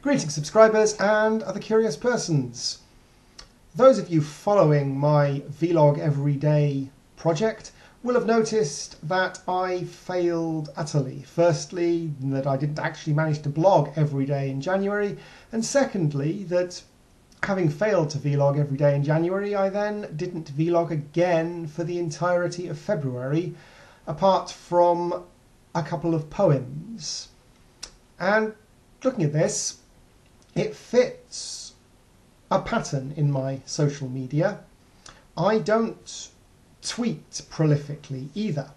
Greetings subscribers and other curious persons. Those of you following my Vlog Everyday project will have noticed that I failed utterly. Firstly, that I didn't actually manage to blog every day in January, and secondly, that having failed to vlog every day in January, I then didn't vlog again for the entirety of February, apart from a couple of poems. And looking at this, it fits a pattern in my social media. I don't tweet prolifically either,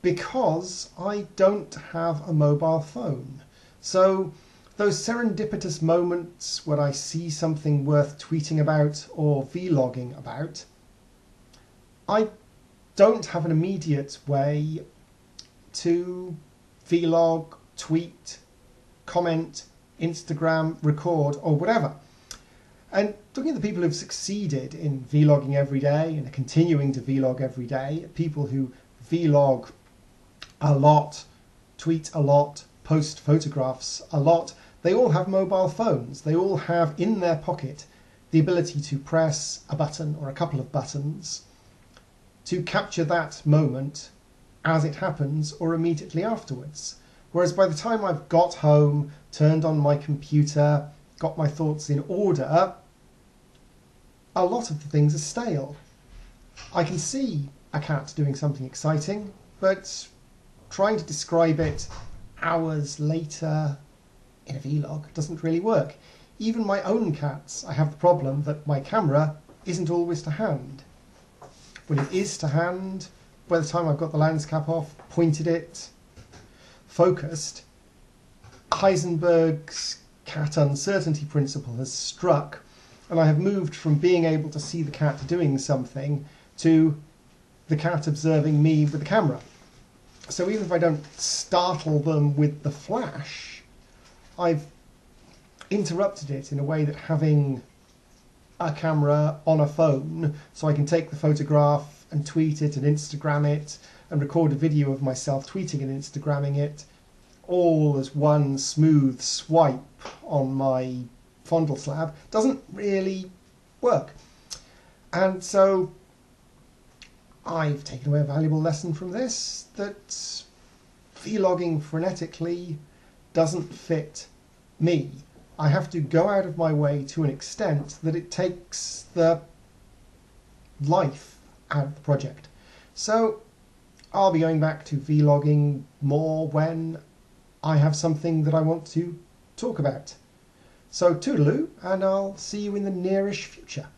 because I don't have a mobile phone. So those serendipitous moments when I see something worth tweeting about or vlogging about, I don't have an immediate way to vlog, tweet, comment, Instagram, record, or whatever. And looking at the people who've succeeded in vlogging every day and are continuing to vlog every day, people who vlog a lot, tweet a lot, post photographs a lot, they all have mobile phones. They all have in their pocket the ability to press a button or a couple of buttons to capture that moment as it happens or immediately afterwards. Whereas by the time I've got home, turned on my computer, got my thoughts in order, a lot of the things are stale. I can see a cat doing something exciting, but trying to describe it hours later in a vlog doesn't really work. Even my own cats, I have the problem that my camera isn't always to hand. When it is to hand, by the time I've got the landscape off, pointed it, focused, Heisenberg's cat uncertainty principle has struck, and I have moved from being able to see the cat doing something to the cat observing me with the camera. So even if I don't startle them with the flash, I've interrupted it in a way that having a camera on a phone so I can take the photograph and tweet it and Instagram it and record a video of myself tweeting and Instagramming it, all as one smooth swipe on my fondle slab, doesn't really work. And so I've taken away a valuable lesson from this, that vlogging frenetically doesn't fit me. I have to go out of my way to an extent that it takes the life out of the project. So I'll be going back to vlogging more when I have something that I want to talk about. So toodaloo, and I'll see you in the nearish future.